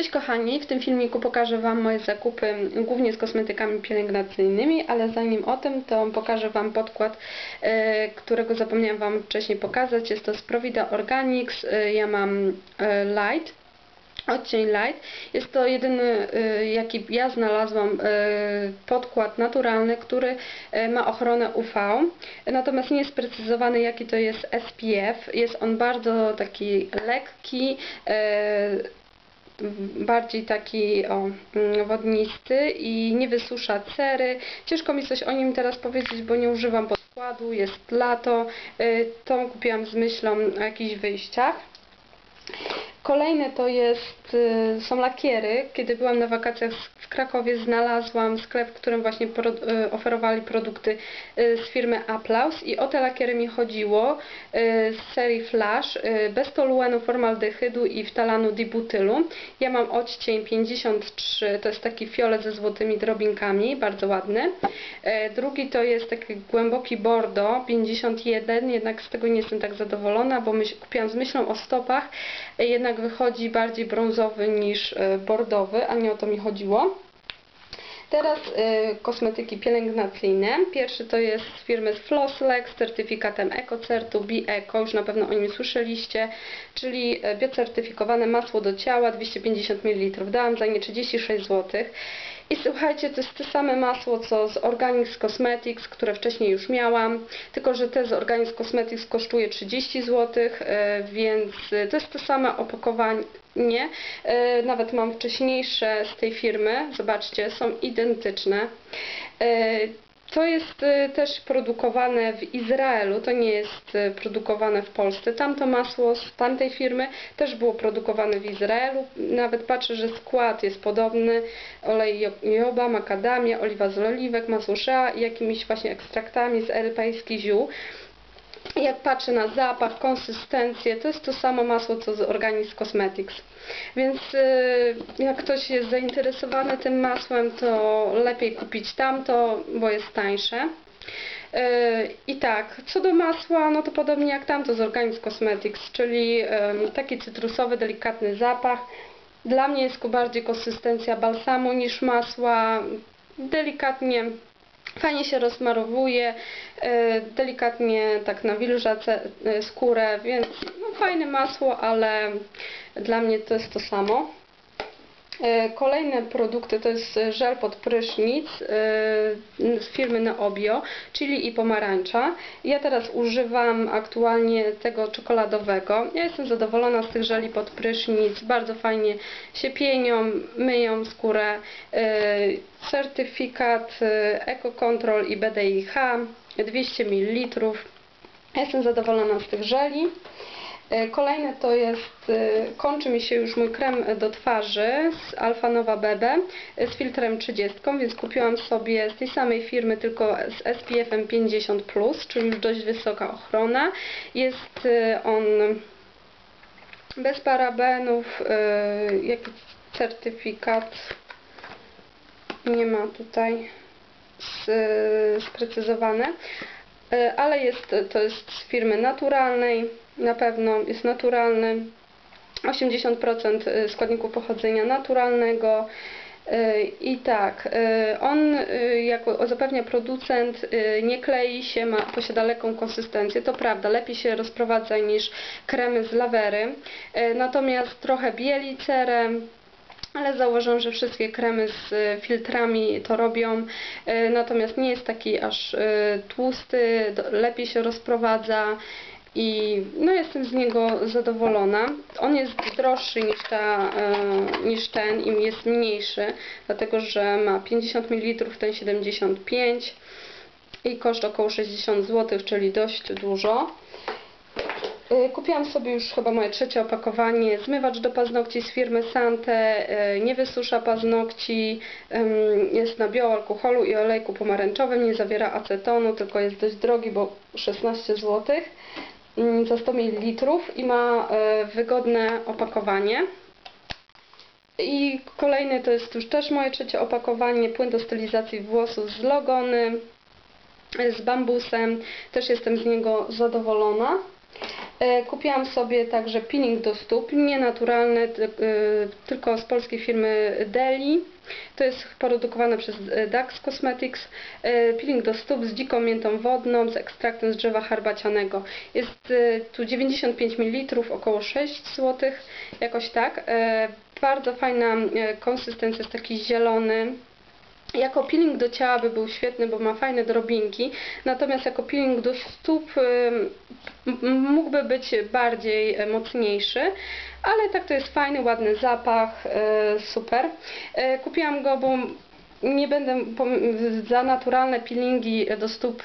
Cześć kochani, w tym filmiku pokażę Wam moje zakupy głównie z kosmetykami pielęgnacyjnymi, ale zanim o tym, to pokażę Wam podkład, którego zapomniałam Wam wcześniej pokazać. Jest to z Provida Organics, ja mam Light, odcień Light. Jest to jedyny, jaki ja znalazłam, podkład naturalny, który ma ochronę UV. Natomiast nie jest sprecyzowany, jaki to jest SPF. Jest on bardzo taki lekki, bardziej taki wodnisty i nie wysusza cery. Ciężko mi coś o nim teraz powiedzieć, bo nie używam podkładu, jest lato. Tą kupiłam z myślą o jakichś wyjściach. Kolejne to są lakiery. Kiedy byłam na wakacjach w Krakowie, znalazłam sklep, w którym właśnie oferowali produkty z firmy Applause i o te lakiery mi chodziło z serii Flash, bez toluenu, formaldehydu i wtalanu dibutylu. Ja mam odcień 53, to jest taki fiolet ze złotymi drobinkami, bardzo ładny. Drugi to jest taki głęboki bordo 51, jednak z tego nie jestem tak zadowolona, bo kupiłam z myślą o stopach, jednak wychodzi bardziej brązowy niż bordowy, a nie o to mi chodziło. Teraz kosmetyki pielęgnacyjne. Pierwszy to jest z firmy Floslek z certyfikatem Ekocertu, BioEco, już na pewno o nim słyszeliście, czyli biocertyfikowane masło do ciała, 250 ml, dałam za nie 36 zł. I słuchajcie, to jest to samo masło co z Organics Cosmetics, które wcześniej już miałam, tylko że te z Organics Cosmetics kosztuje 30 zł, więc to jest to samo opakowanie. Nawet mam wcześniejsze z tej firmy, zobaczcie, są identyczne. To jest też produkowane w Izraelu, to nie jest produkowane w Polsce. Tamto masło z tamtej firmy też było produkowane w Izraelu. Nawet patrzę, że skład jest podobny. Olej jojoba, makadamia, oliwa z oliwek, masło shea i jakimiś właśnie ekstraktami z europejskich ziół. Jak patrzę na zapach, konsystencję, to jest to samo masło co z Organics Cosmetics. Więc jak ktoś jest zainteresowany tym masłem, to lepiej kupić tamto, bo jest tańsze. I tak, co do masła, no to podobnie jak tamto z Organics Cosmetics, czyli taki cytrusowy, delikatny zapach. Dla mnie jest bardziej konsystencja balsamu niż masła, delikatnie. Fajnie się rozmarowuje, delikatnie tak nawilża skórę, więc no, fajne masło, ale dla mnie to jest to samo. Kolejne produkty to jest żel pod prysznic z firmy Neobio, czyli i pomarańcza. Ja teraz używam aktualnie tego czekoladowego. Ja jestem zadowolona z tych żeli pod prysznic. Bardzo fajnie się pienią, myją skórę. Certyfikat EcoControl i BDIH 200 ml. Ja jestem zadowolona z tych żeli. Kolejne to jest, kończy mi się już mój krem do twarzy z Alphanova Bebe z filtrem 30, więc kupiłam sobie z tej samej firmy, tylko z SPF-em 50+, czyli już dość wysoka ochrona. Jest on bez parabenów, jaki certyfikat, nie ma tutaj sprecyzowane, ale to jest z firmy naturalnej. Na pewno jest naturalny, 80% składników pochodzenia naturalnego. I tak, on jak zapewnia producent, nie klei się, posiada lekką konsystencję, to prawda, lepiej się rozprowadza niż kremy z lawery, natomiast trochę bieli cerę. Ale założę, że wszystkie kremy z filtrami to robią, natomiast nie jest taki aż tłusty, lepiej się rozprowadza i no, jestem z niego zadowolona. On jest droższy niż ten i jest mniejszy, dlatego że ma 50 ml, ten 75 i koszt około 60 zł, czyli dość dużo. Kupiłam sobie już chyba moje trzecie opakowanie, zmywacz do paznokci z firmy Santé, nie wysusza paznokci, jest na bioalkoholu i olejku pomarańczowym, nie zawiera acetonu, tylko jest dość drogi, bo 16 zł za 100 ml i ma wygodne opakowanie. I kolejne to jest już też moje trzecie opakowanie, płyn do stylizacji włosów z Logony, z bambusem, też jestem z niego zadowolona. Kupiłam sobie także peeling do stóp, nienaturalny, tylko z polskiej firmy Deli. To jest produkowane przez Dax Cosmetics. Peeling do stóp z dziką miętą wodną, z ekstraktem z drzewa herbacianego. Jest tu 95 ml, około 6 zł, jakoś tak. Bardzo fajna konsystencja, jest taki zielony. Jako peeling do ciała by był świetny, bo ma fajne drobinki, natomiast jako peeling do stóp mógłby być bardziej mocniejszy, ale tak to jest fajny, ładny zapach, super. Kupiłam go, bo nie będę za naturalne peelingi do stóp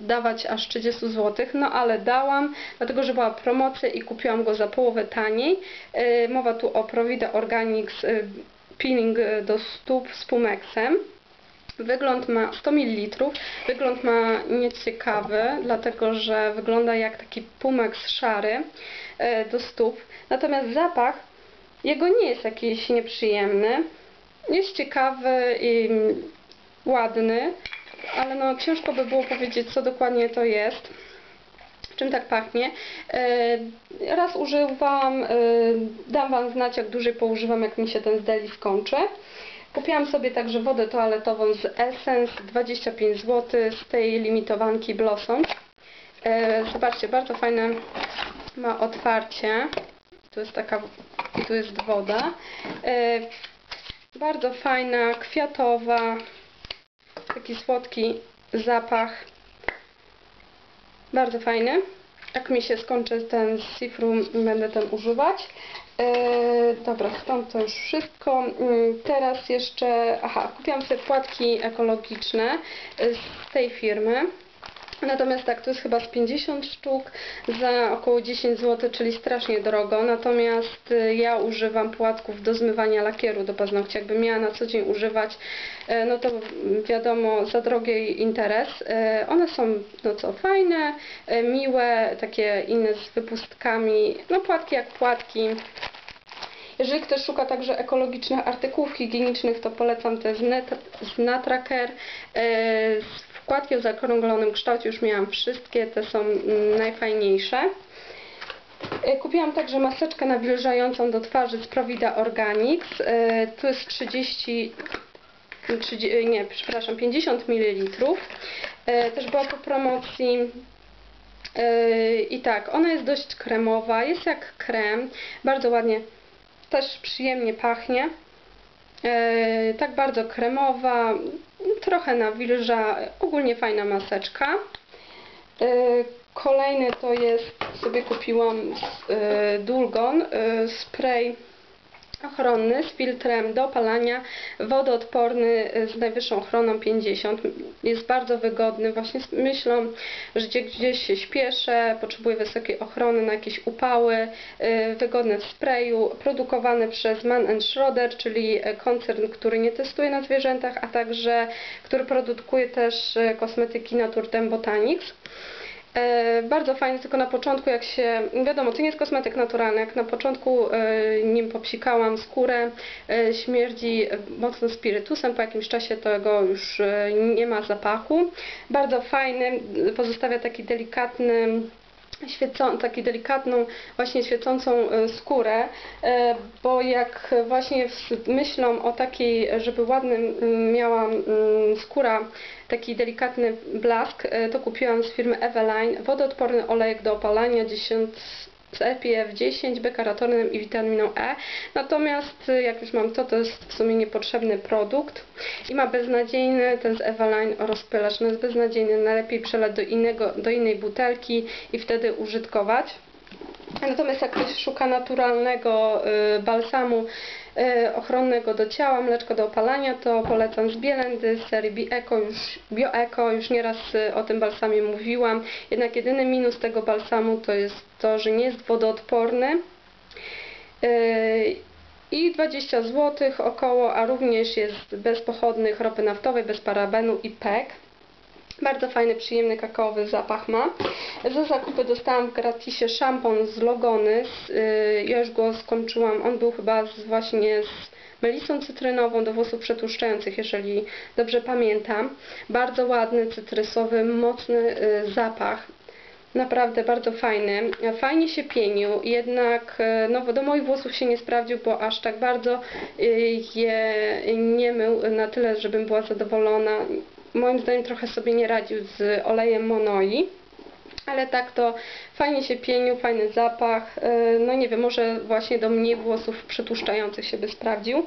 dawać aż 30 zł, no ale dałam, dlatego że była promocja i kupiłam go za połowę taniej. Mowa tu o Provida Organics peeling do stóp z pumeksem. Wygląd ma 100 ml. Wygląd ma nieciekawy, dlatego że wygląda jak taki pumeks szary do stóp. Natomiast zapach jego nie jest jakiś nieprzyjemny. Jest ciekawy i ładny, ale no ciężko by było powiedzieć, co dokładnie to jest. Czym tak pachnie. Raz używałam, dam Wam znać, jak dłużej poużywam, jak mi się ten z Deli skończy. Kupiłam sobie także wodę toaletową z Essence, 25 zł, z tej limitowanki Blossom. Zobaczcie, bardzo fajne ma otwarcie. Tu jest taka i tu jest woda. Bardzo fajna, kwiatowa, taki słodki zapach. Bardzo fajny. Jak mi się skończy ten sifrum, będę ten używać. Dobra, stąd to już wszystko. Teraz jeszcze... Aha, kupiłam sobie płatki ekologiczne z tej firmy. Natomiast tak, to jest chyba z 50 sztuk za około 10 zł, czyli strasznie drogo. Natomiast ja używam płatków do zmywania lakieru do paznokci. Jakbym miała na co dzień używać, no to wiadomo, za drogi interes. One są, no co, fajne, miłe, takie inne z wypustkami. No płatki jak płatki. Jeżeli ktoś szuka także ekologicznych artykułów higienicznych, to polecam te z NatraCare. Wkładki o zakrąglonym kształcie już miałam wszystkie, te są najfajniejsze. Kupiłam także maseczkę nawilżającą do twarzy z Provida Organics. Tu jest 50 ml. Też była po promocji. I tak, ona jest dość kremowa, jest jak krem, bardzo ładnie, też przyjemnie pachnie. Tak bardzo kremowa, trochę nawilża, ogólnie fajna maseczka. Kolejny to jest, sobie kupiłam Dulgon, spray ochronny z filtrem do opalania, wodoodporny z najwyższą ochroną 50. Jest bardzo wygodny, właśnie z myślą, że gdzieś się śpieszę, potrzebuję wysokiej ochrony na jakieś upały, wygodny w sprayu, produkowany przez Man & Schroeder, czyli koncern, który nie testuje na zwierzętach, a także, który produkuje też kosmetyki Naturtem Botanics. Bardzo fajny, tylko na początku jak się, wiadomo, to nie jest kosmetyk naturalny, jak na początku nim popsikałam skórę, śmierdzi mocno spirytusem, po jakimś czasie tego już nie ma zapachu. Bardzo fajny, pozostawia taki delikatny, delikatną, właśnie świecącą skórę, bo jak właśnie myślą o takiej, żeby ładny miała skóra taki delikatny blask, to kupiłam z firmy Eveline wodoodporny olejek do opalania 10 z SPF 10, B karotenem i witaminą E. Natomiast jak już mam to, to jest w sumie niepotrzebny produkt i ma beznadziejny, ten z Eveline rozpylacz, no jest beznadziejny, najlepiej przelać do innej butelki i wtedy użytkować. Natomiast jak ktoś szuka naturalnego balsamu ochronnego do ciała, mleczko do opalania, to polecam z Bielendy, z serii B-Eco, BioEco, już nieraz o tym balsamie mówiłam. Jednak jedyny minus tego balsamu to jest to, że nie jest wodoodporny. I 20 zł około, a również jest bez pochodnych ropy naftowej, bez parabenu i PEG. Bardzo fajny, przyjemny, kakaowy zapach ma. Za zakupy dostałam w gratisie szampon z Logony. Ja już go skończyłam. On był chyba właśnie z melisą cytrynową do włosów przetłuszczających, jeżeli dobrze pamiętam. Bardzo ładny, cytrysowy, mocny zapach. Naprawdę bardzo fajny, fajnie się pienił, jednak no, do moich włosów się nie sprawdził, bo aż tak bardzo je nie mył na tyle, żebym była zadowolona. Moim zdaniem trochę sobie nie radził z olejem Monoi, ale tak to fajnie się pienił, fajny zapach. No nie wiem, może właśnie do mniej włosów przetłuszczających się by sprawdził,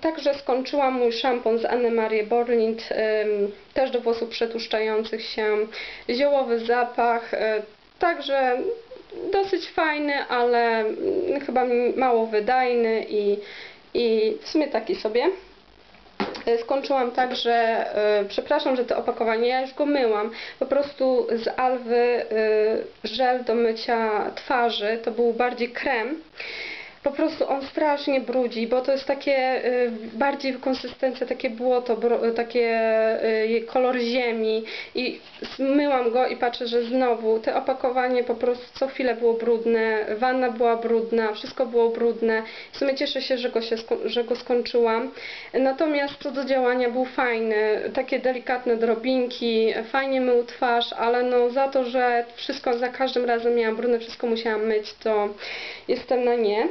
Także skończyłam mój szampon z Annemarie Borlind, też do włosów przetłuszczających się, ziołowy zapach, także dosyć fajny, ale chyba mało wydajny i w sumie taki sobie. Skończyłam także, przepraszam, że to opakowanie, ja już go myłam, po prostu z Alvy żel do mycia twarzy, to był bardziej krem. Po prostu on strasznie brudzi, bo to jest takie bardziej konsystencja, takie błoto, takie kolor ziemi i zmyłam go i patrzę, że znowu te opakowanie po prostu co chwilę było brudne, wanna była brudna, wszystko było brudne. W sumie cieszę się, że go skończyłam. Natomiast co do działania był fajny, takie delikatne drobinki, fajnie mył twarz, ale no za to, że wszystko za każdym razem miałam brudne, wszystko musiałam myć, to jestem na nie.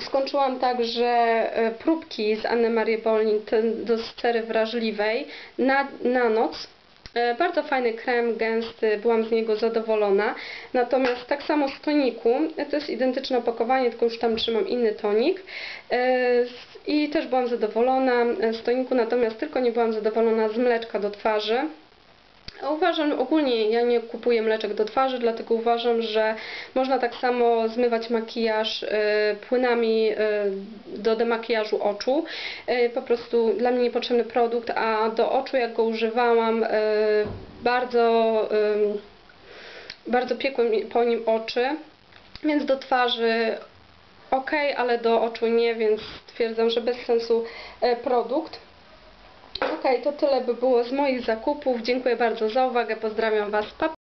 Skończyłam także próbki z Annemarie Borlind do cery wrażliwej na noc. Bardzo fajny krem, gęsty, byłam z niego zadowolona. Natomiast tak samo z toniku, to jest identyczne opakowanie, tylko już tam trzymam inny tonik. I też byłam zadowolona z toniku, natomiast tylko nie byłam zadowolona z mleczka do twarzy. Uważam, ogólnie ja nie kupuję mleczek do twarzy, dlatego uważam, że można tak samo zmywać makijaż płynami do demakijażu oczu. Po prostu dla mnie niepotrzebny produkt, a do oczu jak go używałam bardzo piekły po nim oczy, więc do twarzy ok, ale do oczu nie, więc stwierdzam, że bez sensu produkt. Ok, to tyle by było z moich zakupów. Dziękuję bardzo za uwagę. Pozdrawiam Was. Pa!